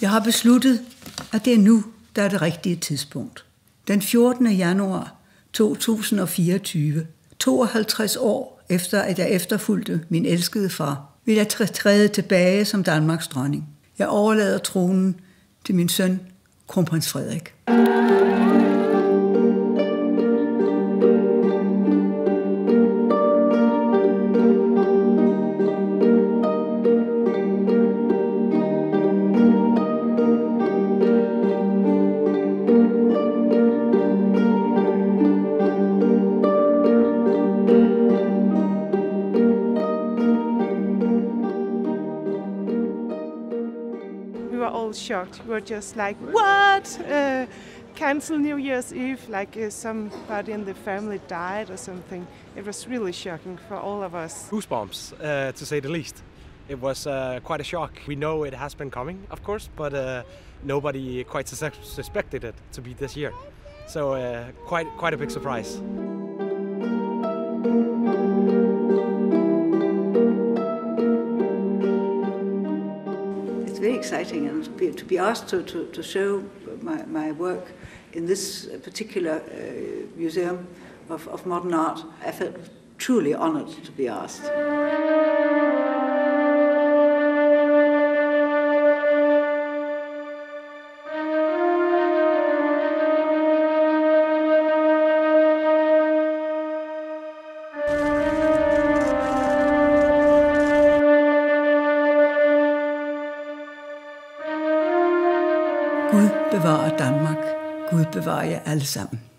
Jeg har besluttet, at det er nu, der er det rigtige tidspunkt. Den 14. januar 2024, 52 år efter, at jeg efterfulgte min elskede far, vil jeg træde tilbage som Danmarks dronning. Jeg overlader tronen til min søn, kronprins Frederik. Shocked. We were just like, what? Cancel New Year's Eve, like somebody in the family died or something. It was really shocking for all of us. Goosebumps, to say the least. It was quite a shock. We know it has been coming, of course, but nobody quite suspected it to be this year. So quite a big surprise. Very exciting, and to be asked to show my work in this particular museum of modern art, I felt truly honored to be asked. Gud bevarer Danmark. Gud bevarer jer alle sammen.